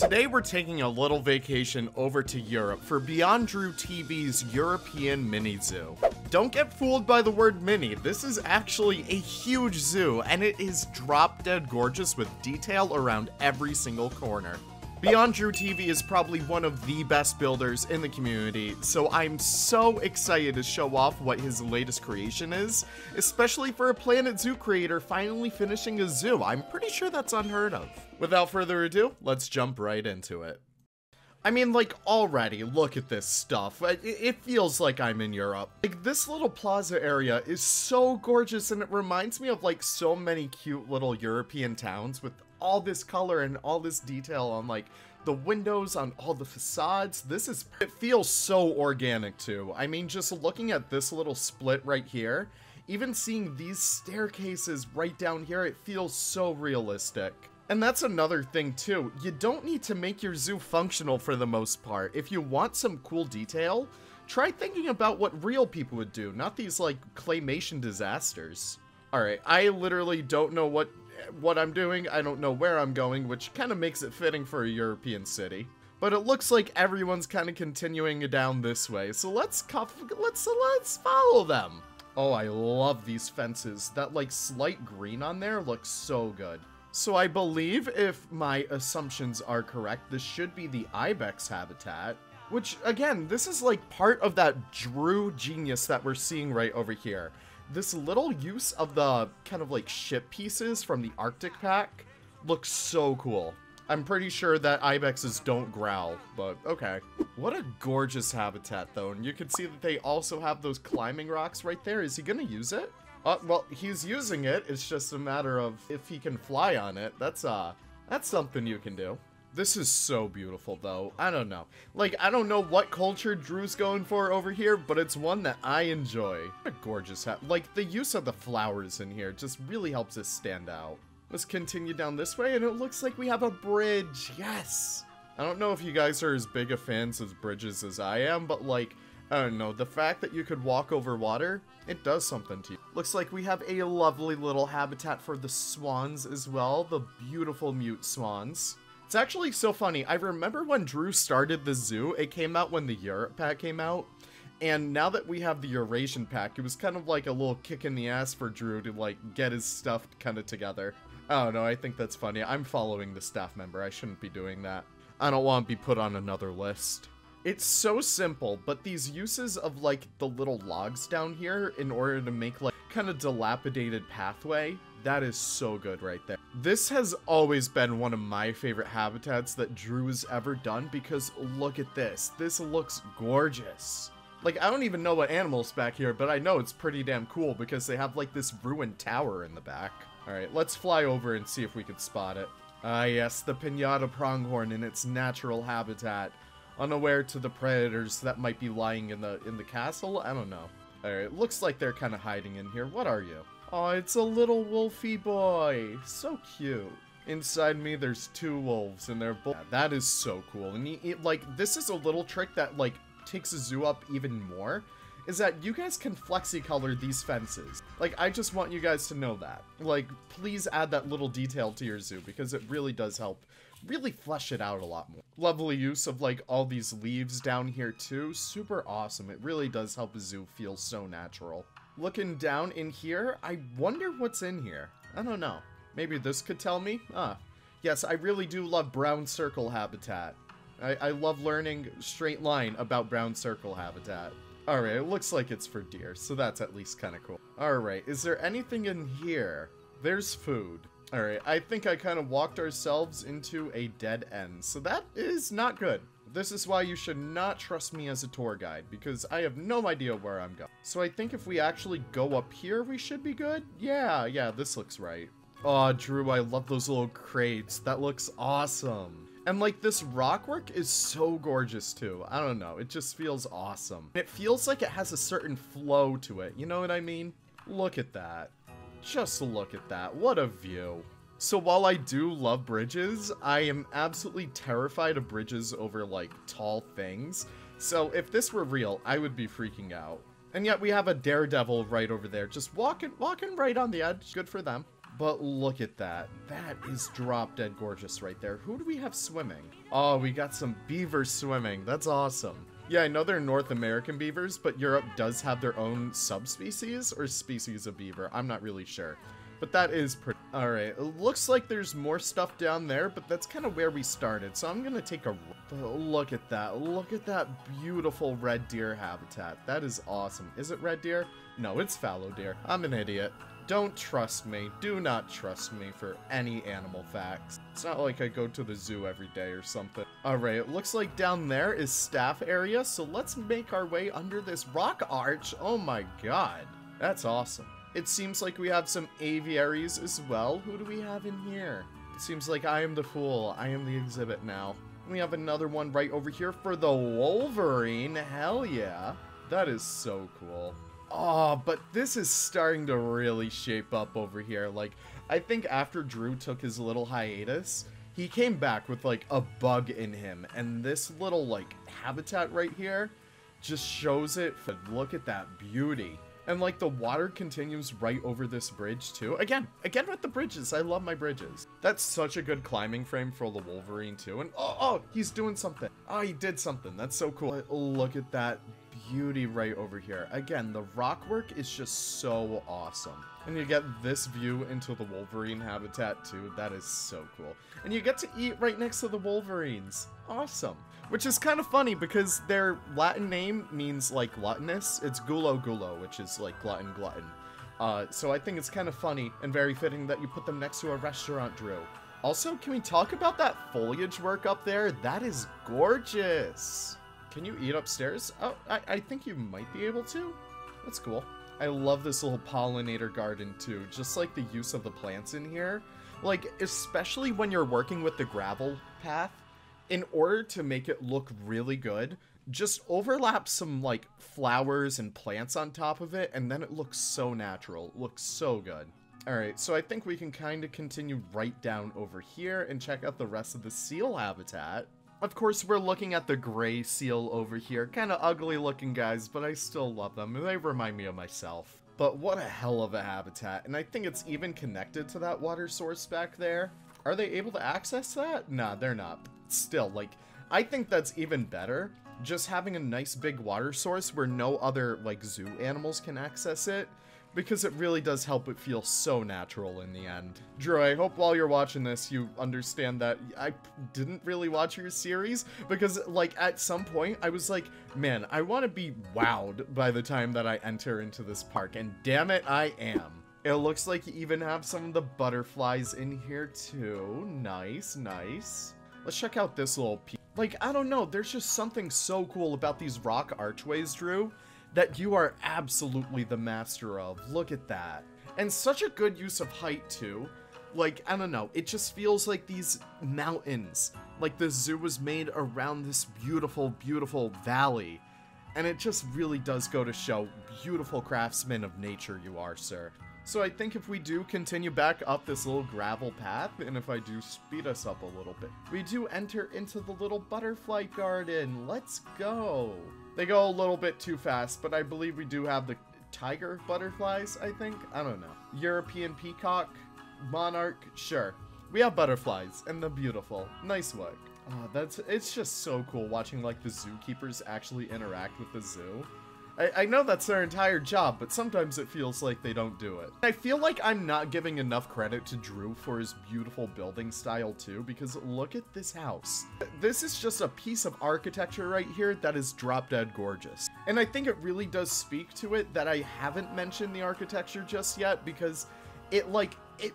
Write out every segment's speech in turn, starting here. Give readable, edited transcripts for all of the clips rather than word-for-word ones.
Today we're taking a little vacation over to Europe for Beyond Drew TV's European mini zoo. Don't get fooled by the word mini, this is actually a huge zoo and it is drop dead gorgeous with detail around every single corner. Beyond Drew TV is probably one of the best builders in the community, so I'm so excited to show off what his latest creation is, especially for a Planet Zoo creator finally finishing a zoo. I'm pretty sure that's unheard of. Without further ado, let's jump right into it. I mean, like, already, look at this stuff. It feels like I'm in Europe. Like, this little plaza area is so gorgeous, and it reminds me of, like, so many cute little European towns with all this color and all this detail on, like, the windows, on all the facades. This is, it feels so organic, too. I mean, just looking at this little split right here, even seeing these staircases right down here, it feels so realistic. And that's another thing too, you don't need to make your zoo functional for the most part. If you want some cool detail, try thinking about what real people would do, not these like claymation disasters. Alright, I literally don't know what I'm doing, I don't know where I'm going, which kind of makes it fitting for a European city. But it looks like everyone's kind of continuing down this way, so let's follow them. Oh, I love these fences. That like slight green on there looks so good. So I believe, if my assumptions are correct, this should be the ibex habitat, which, again, this is like part of that Drew genius that we're seeing right over here. This little use of the kind of like ship pieces from the Arctic pack looks so cool. I'm pretty sure that ibexes don't growl, but okay. What a gorgeous habitat, though, and you can see that they also have those climbing rocks right there. Is he gonna use it? Well, he's using it, it's just a matter of if he can fly on it. That's something you can do. This is so beautiful, though. I don't know. Like, I don't know what culture Drew's going for over here, but it's one that I enjoy. What a gorgeous hat. Like, the use of the flowers in here just really helps us stand out. Let's continue down this way, and it looks like we have a bridge. Yes! I don't know if you guys are as big of fans of bridges as I am, but, like, I don't know, the fact that you could walk over water, it does something to you. Looks like we have a lovely little habitat for the swans as well, the beautiful mute swans. It's actually so funny, I remember when Drew started the zoo, it came out when the Europe pack came out, and now that we have the Eurasian pack, it was kind of like a little kick in the ass for Drew to like get his stuff kind of together. I don't know, I think that's funny. I'm following the staff member, I shouldn't be doing that. I don't want to be put on another list. It's so simple, but these uses of, like, the little logs down here in order to make, like, kind of dilapidated pathway, that is so good right there. This has always been one of my favorite habitats that Drew has ever done because look at this. This looks gorgeous. Like, I don't even know what animal's back here, but I know it's pretty damn cool because they have, like, this ruined tower in the back. Alright, let's fly over and see if we can spot it. Ah, yes, the pinata pronghorn in its natural habitat. Unaware to the predators that might be lying in the castle? I don't know. Alright, looks like they're kind of hiding in here. What are you? Oh, it's a little wolfy boy. So cute. Inside me, there's two wolves, and they're both... Yeah, that is so cool. And, like, this is a little trick that, like, takes a zoo up even more, is that you guys can flexi-color these fences. Like, I just want you guys to know that. Like, please add that little detail to your zoo, because it really does help. Really flesh it out a lot more. Lovely use of like all these leaves down here too. Super awesome. It really does help a zoo feel so natural. Looking down in here, I wonder what's in here. I don't know. Maybe this could tell me? Yes, I really do love brown circle habitat. I love learning straight line about brown circle habitat. Alright, it looks like it's for deer, so that's at least kind of cool. Alright, is there anything in here? There's food. Alright, I think I kind of walked ourselves into a dead end, so that is not good. This is why you should not trust me as a tour guide, because I have no idea where I'm going. So I think if we actually go up here, we should be good? Yeah, this looks right. Aw, Drew, I love those little crates. That looks awesome. And, like, this rock work is so gorgeous, too. I don't know, it just feels awesome. It feels like it has a certain flow to it, you know what I mean? Look at that. Just look at that. What a view. So while I do love bridges, I am absolutely terrified of bridges over, like, tall things. So if this were real, I would be freaking out. And yet we have a daredevil right over there, just walking right on the edge. Good for them. But look at that. That is drop dead gorgeous right there. Who do we have swimming? Oh, we got some beavers swimming. That's awesome. Yeah, I know they're North American beavers, but Europe does have their own subspecies or species of beaver. I'm not really sure. But that is pretty... Alright, it looks like there's more stuff down there, but that's kind of where we started. So I'm going to take a... Look at that. Look at that beautiful red deer habitat. That is awesome. Is it red deer? No, it's fallow deer. I'm an idiot. Don't trust me. Do not trust me for any animal facts. It's not like I go to the zoo every day or something. Alright, it looks like down there is staff area, so let's make our way under this rock arch. Oh my god. That's awesome. It seems like we have some aviaries as well. Who do we have in here? It seems like I am the fool. I am the exhibit now. We have another one right over here for the Wolverine. Hell yeah. That is so cool. Oh, but this is starting to really shape up over here. Like, I think after Drew took his little hiatus, he came back with, like, a bug in him. And this little, like, habitat right here just shows it. Look at that beauty. And, like, the water continues right over this bridge, too. Again with the bridges. I love my bridges. That's such a good climbing frame for the Wolverine, too. And, oh, he's doing something. Oh, he did something. That's so cool. Look at that beauty right over here. Again, the rock work is just so awesome. And you get this view into the Wolverine habitat, too. That is so cool. And you get to eat right next to the Wolverines. Awesome. Which is kind of funny because their Latin name means, like, gluttonous. It's gulo gulo, which is, like, glutton glutton. So I think it's kind of funny and very fitting that you put them next to a restaurant, Drew. Also, can we talk about that foliage work up there? That is gorgeous. Can you eat upstairs? Oh, I think you might be able to. That's cool. I love this little pollinator garden too. Just like the use of the plants in here. Like, especially when you're working with the gravel path, in order to make it look really good, just overlap some, like, flowers and plants on top of it, and then it looks so natural. It looks so good. Alright, so I think we can kind of continue right down over here and check out the rest of the seal habitat. Of course, we're looking at the gray seal over here. Kind of ugly looking guys, but I still love them. They remind me of myself. But what a hell of a habitat. And I think it's even connected to that water source back there. Are they able to access that? Nah, they're not. Still, like, I think that's even better. Just having a nice big water source where no other, like, zoo animals can access it. Because it really does help it feel so natural in the end. Drew, I hope while you're watching this, you understand that I didn't really watch your series. Because, like, at some point, I was like, man, I want to be wowed by the time that I enter into this park. And damn it, I am. It looks like you even have some of the butterflies in here, too. Nice, nice. Let's check out this little piece. Like, I don't know, there's just something so cool about these rock archways, Drew, that you are absolutely the master of. Look at that. And such a good use of height, too. Like, I don't know, it just feels like these mountains. Like, the zoo was made around this beautiful, beautiful valley. And it just really does go to show beautiful craftsman of nature you are, sir. So I think if we do continue back up this little gravel path, and if I do speed us up a little bit, we do enter into the little butterfly garden. Let's go. They go a little bit too fast, but I believe we do have the tiger butterflies, I think. I don't know. European peacock, monarch, sure. We have butterflies, and they're beautiful. Nice work. Oh, it's just so cool watching, like, the zookeepers actually interact with the zoo. I know that's their entire job, but sometimes it feels like they don't do it. I feel like I'm not giving enough credit to Drew for his beautiful building style too, because look at this house. This is just a piece of architecture right here that is drop dead gorgeous. And I think it really does speak to it that I haven't mentioned the architecture just yet, because it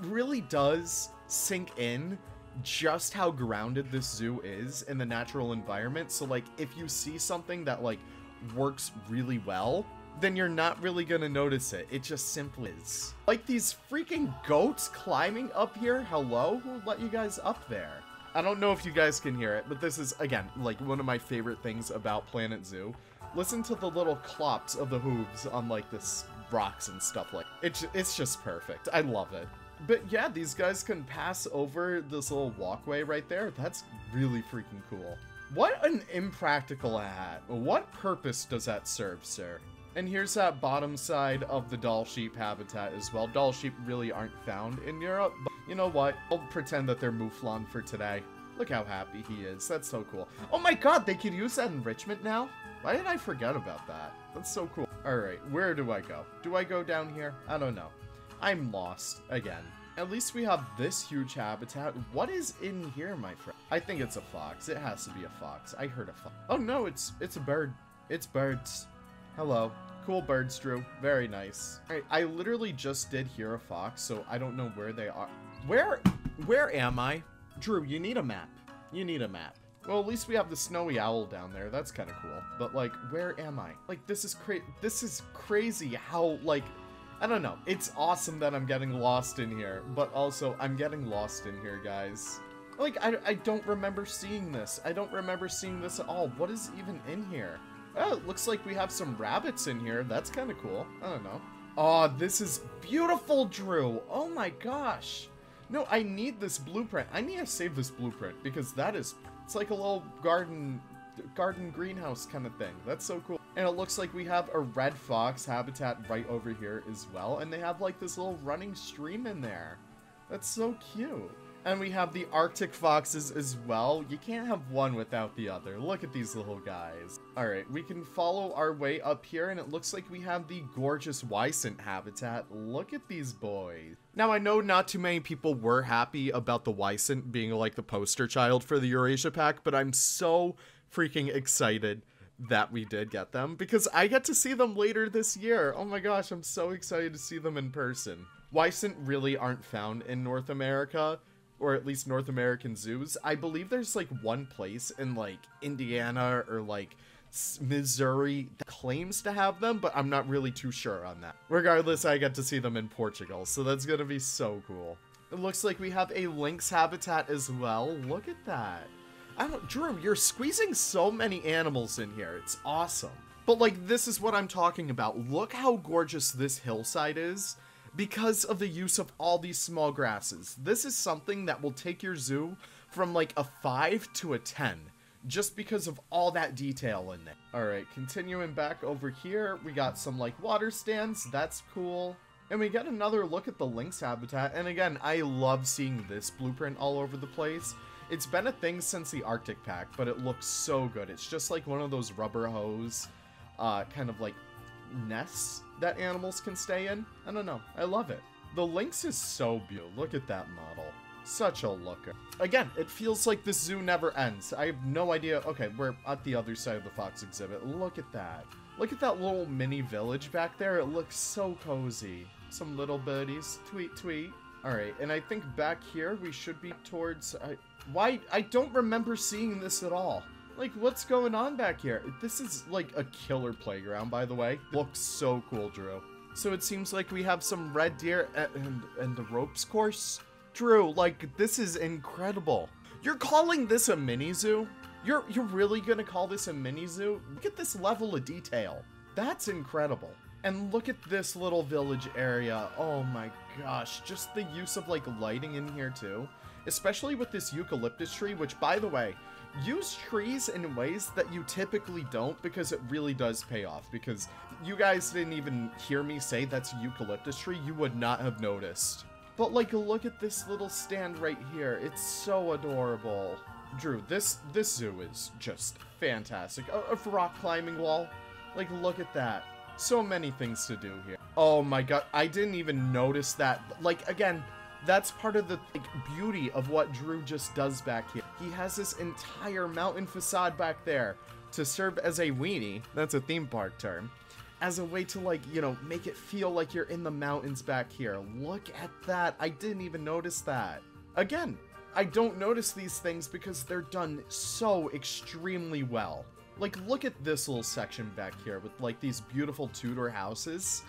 really does sink in just how grounded this zoo is in the natural environment. So, like, if you see something that, like, works really well, then you're not really gonna notice it. It just simply is. Like, these freaking goats climbing up here. Hello? Who let you guys up there? I don't know if you guys can hear it, but this is, again, like, one of my favorite things about Planet Zoo. Listen to the little clops of the hooves on, like, this rocks and stuff like that. It's just perfect. I love it. But yeah, these guys can pass over this little walkway right there. That's really freaking cool. What an impractical hat. What purpose does that serve, sir? And here's that bottom side of the doll sheep habitat as well. Doll sheep really aren't found in Europe, but you know what? I'll pretend that they're mouflon for today. Look how happy he is. That's so cool. Oh my god, they can use that enrichment now? Why did I forget about that? That's so cool. Alright, where do I go? Do I go down here? I don't know. I'm lost again. At least we have this huge habitat. What is in here, my friend? I think it's a fox. It has to be a fox. I heard a fox. Oh no, it's a bird. It's birds. Hello. Cool birds, Drew. Very nice. Alright, I literally just did hear a fox, so I don't know where they are. Where am I? Drew, you need a map. You need a map. Well, at least we have the snowy owl down there. That's kind of cool. But, like, where am I? Like, this is crazy how, like, I don't know. It's awesome that I'm getting lost in here. But also, I'm getting lost in here, guys. Like, I don't remember seeing this. I don't remember seeing this at all. What is even in here? Oh, it looks like we have some rabbits in here. That's kind of cool. I don't know. Oh, this is beautiful, Drew. Oh, my gosh. No, I need this blueprint. I need to save this blueprint because that is... It's like a little garden greenhouse kind of thing. That's so cool. And it looks like we have a red fox habitat right over here as well. And they have like this little running stream in there. That's so cute. And we have the Arctic foxes as well. You can't have one without the other. Look at these little guys. All right, we can follow our way up here, and it looks like we have the gorgeous Wisent habitat. Look at these boys. Now, I know not too many people were happy about the Wisent being like the poster child for the Eurasia pack, but I'm so freaking excited that we did get them because I get to see them later this year. Oh my gosh, I'm so excited to see them in person. Wisent really aren't found in North America, or at least North American zoos. I believe there's like one place in like Indiana or like Missouri that claims to have them, but I'm not really too sure on that. Regardless, I get to see them in Portugal, so that's gonna be so cool. It looks like we have a lynx habitat as well. Look at that. Drew, you're squeezing so many animals in here. It's awesome. But like, this is what I'm talking about. Look how gorgeous this hillside is. Because of the use of all these small grasses. This is something that will take your zoo from like a 5 to a 10. Just because of all that detail in there. Alright, continuing back over here. We got some like water stands. That's cool. And we get another look at the lynx habitat. And again, I love seeing this blueprint all over the place. It's been a thing since the Arctic pack, but it looks so good. It's just like one of those rubber hose kind of like nests that animals can stay in. I don't know. I love it. The lynx is so beautiful. Look at that model. Such a looker. Again, it feels like the zoo never ends. I have no idea. Okay, we're at the other side of the fox exhibit. Look at that. Look at that little mini village back there. It looks so cozy. Some little birdies. Tweet, tweet. All right, and I think back here we should be towards... Why? I don't remember seeing this at all. Like, what's going on back here? This is, like, a killer playground, by the way. Looks so cool, Drew. So it seems like we have some red deer and the ropes course. Drew, like, this is incredible. You're calling this a mini zoo? You're really gonna call this a mini zoo? Look at this level of detail. That's incredible. And look at this little village area. Oh my gosh, just the use of, like, lighting in here, too. Especially with this eucalyptus tree, which, by the way... Use trees in ways that you typically don't, because it really does pay off. Because you guys didn't even hear me say that's a eucalyptus tree, you would not have noticed. But like, look at this little stand right here. It's so adorable. Drew, this zoo is just fantastic. A rock climbing wall. Like, look at that. So many things to do here. Oh my god, I didn't even notice that. Like, again... That's part of the beauty of what Drew just does back here. He has this entire mountain facade back there to serve as a weenie. That's a theme park term. As a way to, like, you know, make it feel like you're in the mountains back here. Look at that. I didn't even notice that. Again, I don't notice these things because they're done so extremely well. Like, look at this little section back here with, like, these beautiful Tudor houses.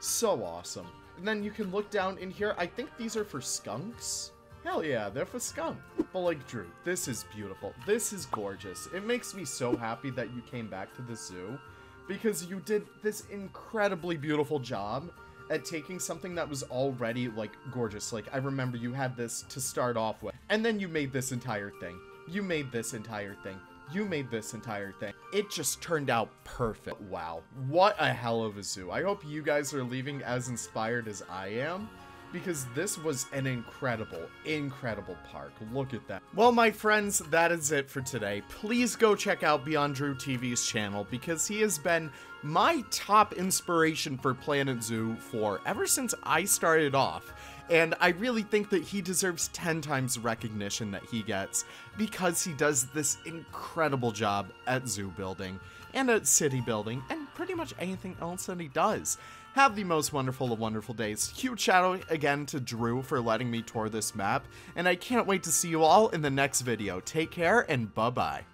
So awesome. And then you can look down in here. I think these are for skunks. Hell yeah, they're for skunk. But like, Drew, this is beautiful. This is gorgeous. It makes me so happy that you came back to the zoo because you did this incredibly beautiful job at taking something that was already like gorgeous. Like, I remember you had this to start off with, and then you made this entire thing. You made this entire thing. You made this entire thing. It just turned out perfect. Wow. What a hell of a zoo. I hope you guys are leaving as inspired as I am. because this was an incredible, incredible park. Look at that. Well, my friends, that is it for today. Please go check out Beyond Drew TV's channel, because he has been my top inspiration for Planet Zoo for ever since I started off. And I really think that he deserves 10 times the recognition that he gets, because he does this incredible job at zoo building and at city building and pretty much anything else that he does. Have the most wonderful of wonderful days. Huge shout out again to Drew for letting me tour this map, and I can't wait to see you all in the next video. Take care and bye-bye.